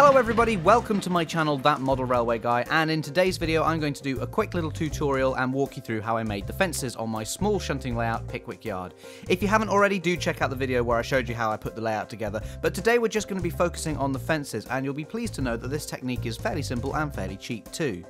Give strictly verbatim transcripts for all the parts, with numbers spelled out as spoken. Hello everybody, welcome to my channel That Model Railway Guy, and in today's video I'm going to do a quick little tutorial and walk you through how I made the fences on my small shunting layout Pickwick Yard. If you haven't already, do check out the video where I showed you how I put the layout together, but today we're just going to be focusing on the fences, and you'll be pleased to know that this technique is fairly simple and fairly cheap too.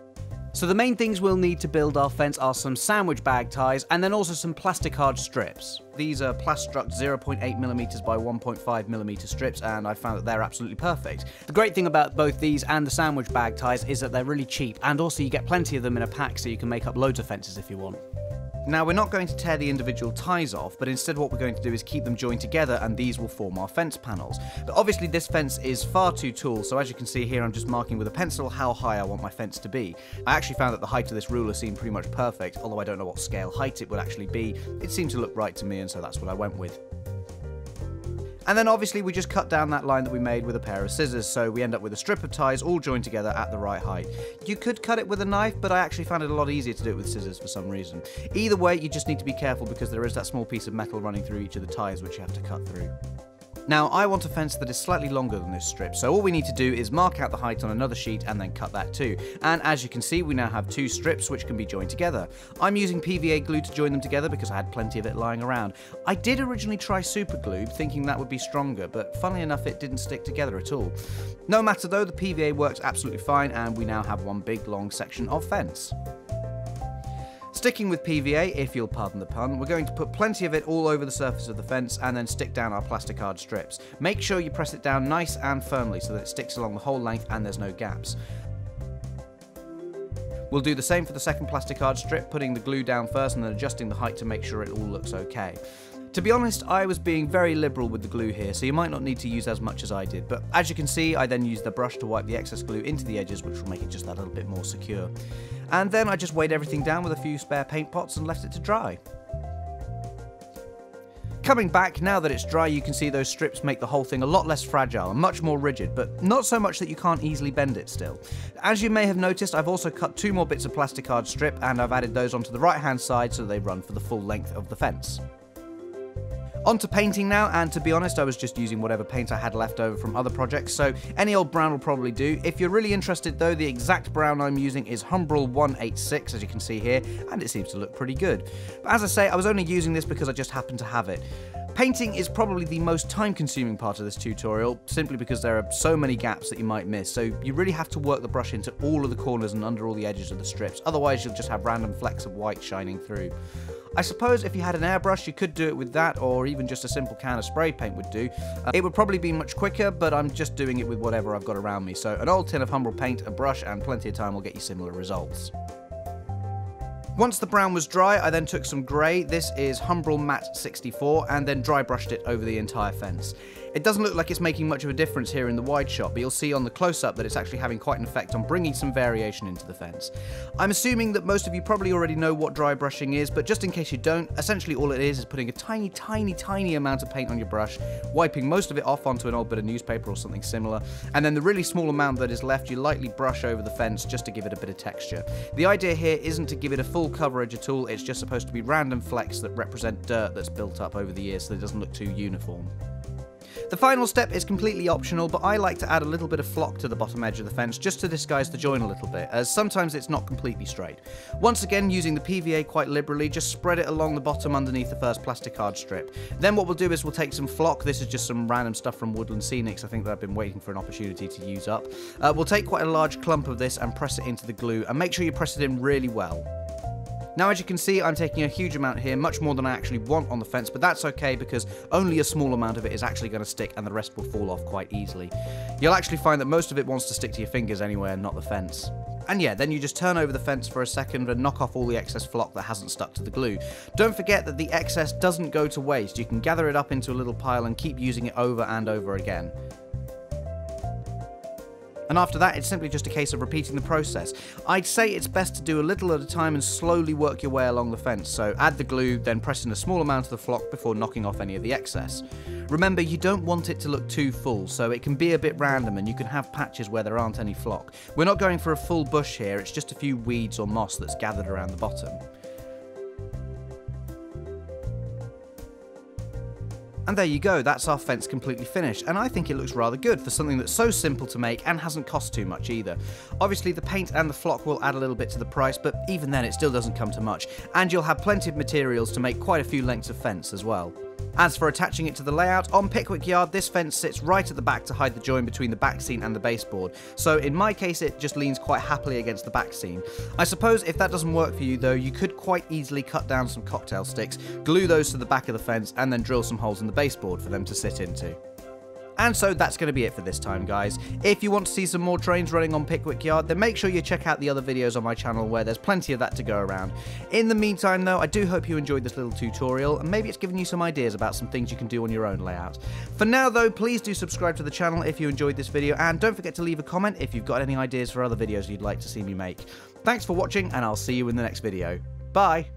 So the main things we'll need to build our fence are some sandwich bag ties and then also some plasticard strips. These are Plastruct zero point eight millimeter by one point five millimeter strips, and I found that they're absolutely perfect. The great thing about both these and the sandwich bag ties is that they're really cheap, and also you get plenty of them in a pack so you can make up loads of fences if you want. Now, we're not going to tear the individual ties off, but instead what we're going to do is keep them joined together, and these will form our fence panels. But obviously this fence is far too tall, so as you can see here I'm just marking with a pencil how high I want my fence to be. I actually found that the height of this ruler seemed pretty much perfect, although I don't know what scale height it would actually be. It seemed to look right to me, and so that's what I went with. And then obviously we just cut down that line that we made with a pair of scissors, so we end up with a strip of ties all joined together at the right height. You could cut it with a knife, but I actually found it a lot easier to do it with scissors for some reason. Either way, you just need to be careful because there is that small piece of metal running through each of the ties which you have to cut through. Now, I want a fence that is slightly longer than this strip, so all we need to do is mark out the height on another sheet and then cut that too. And as you can see, we now have two strips which can be joined together. I'm using P V A glue to join them together because I had plenty of it lying around. I did originally try super glue, thinking that would be stronger, but funnily enough, it didn't stick together at all. No matter though, the P V A works absolutely fine, and we now have one big long section of fence. Sticking with P V A, if you'll pardon the pun, we're going to put plenty of it all over the surface of the fence and then stick down our plasticard strips. Make sure you press it down nice and firmly so that it sticks along the whole length and there's no gaps. We'll do the same for the second plasticard strip, putting the glue down first and then adjusting the height to make sure it all looks okay. To be honest, I was being very liberal with the glue here, so you might not need to use as much as I did, but as you can see, I then used the brush to wipe the excess glue into the edges, which will make it just that little bit more secure. And then I just weighed everything down with a few spare paint pots and left it to dry. Coming back, now that it's dry, you can see those strips make the whole thing a lot less fragile and much more rigid, but not so much that you can't easily bend it still. As you may have noticed, I've also cut two more bits of plasticard strip, and I've added those onto the right-hand side so they run for the full length of the fence. On to painting now, and to be honest, I was just using whatever paint I had left over from other projects, so any old brown will probably do. If you're really interested though, the exact brown I'm using is Humbrol one eight six, as you can see here, and it seems to look pretty good. But as I say, I was only using this because I just happened to have it. Painting is probably the most time-consuming part of this tutorial, simply because there are so many gaps that you might miss, so you really have to work the brush into all of the corners and under all the edges of the strips, otherwise you'll just have random flecks of white shining through. I suppose if you had an airbrush you could do it with that, or even just a simple can of spray paint would do. Uh, it would probably be much quicker, but I'm just doing it with whatever I've got around me, so an old tin of Humbrol paint, a brush, and plenty of time will get you similar results. Once the brown was dry, I then took some grey, this is Humbrol Matte sixty-four, and then dry brushed it over the entire fence. It doesn't look like it's making much of a difference here in the wide shot, but you'll see on the close-up that it's actually having quite an effect on bringing some variation into the fence. I'm assuming that most of you probably already know what dry brushing is, but just in case you don't, essentially all it is is putting a tiny, tiny, tiny amount of paint on your brush, wiping most of it off onto an old bit of newspaper or something similar, and then the really small amount that is left you lightly brush over the fence just to give it a bit of texture. The idea here isn't to give it a full coverage at all, it's just supposed to be random flecks that represent dirt that's built up over the years so that it doesn't look too uniform. The final step is completely optional, but I like to add a little bit of flock to the bottom edge of the fence just to disguise the join a little bit, as sometimes it's not completely straight. Once again, using the P V A quite liberally, just spread it along the bottom underneath the first plasticard strip. Then what we'll do is we'll take some flock, this is just some random stuff from Woodland Scenics, I think that I've been waiting for an opportunity to use up. Uh, we'll take quite a large clump of this and press it into the glue, and make sure you press it in really well. Now, as you can see, I'm taking a huge amount here, much more than I actually want on the fence, but that's okay because only a small amount of it is actually going to stick and the rest will fall off quite easily. You'll actually find that most of it wants to stick to your fingers anyway and not the fence. And yeah, then you just turn over the fence for a second and knock off all the excess flock that hasn't stuck to the glue. Don't forget that the excess doesn't go to waste. You can gather it up into a little pile and keep using it over and over again. And after that, it's simply just a case of repeating the process. I'd say it's best to do a little at a time and slowly work your way along the fence, so add the glue, then press in a small amount of the flock before knocking off any of the excess. Remember, you don't want it to look too full, so it can be a bit random and you can have patches where there aren't any flock. We're not going for a full bush here, it's just a few weeds or moss that's gathered around the bottom. And there you go, that's our fence completely finished, and I think it looks rather good for something that's so simple to make and hasn't cost too much either. Obviously the paint and the flock will add a little bit to the price, but even then it still doesn't come to much, and you'll have plenty of materials to make quite a few lengths of fence as well. As for attaching it to the layout, on Pickwick Yard this fence sits right at the back to hide the join between the back scene and the baseboard, so in my case it just leans quite happily against the back scene. I suppose if that doesn't work for you though, you could quite easily cut down some cocktail sticks, glue those to the back of the fence and then drill some holes in the baseboard for them to sit into. And so that's going to be it for this time, guys. If you want to see some more trains running on Pickwick Yard, then make sure you check out the other videos on my channel where there's plenty of that to go around. In the meantime, though, I do hope you enjoyed this little tutorial, and maybe it's given you some ideas about some things you can do on your own layout. For now, though, please do subscribe to the channel if you enjoyed this video, and don't forget to leave a comment if you've got any ideas for other videos you'd like to see me make. Thanks for watching, and I'll see you in the next video. Bye!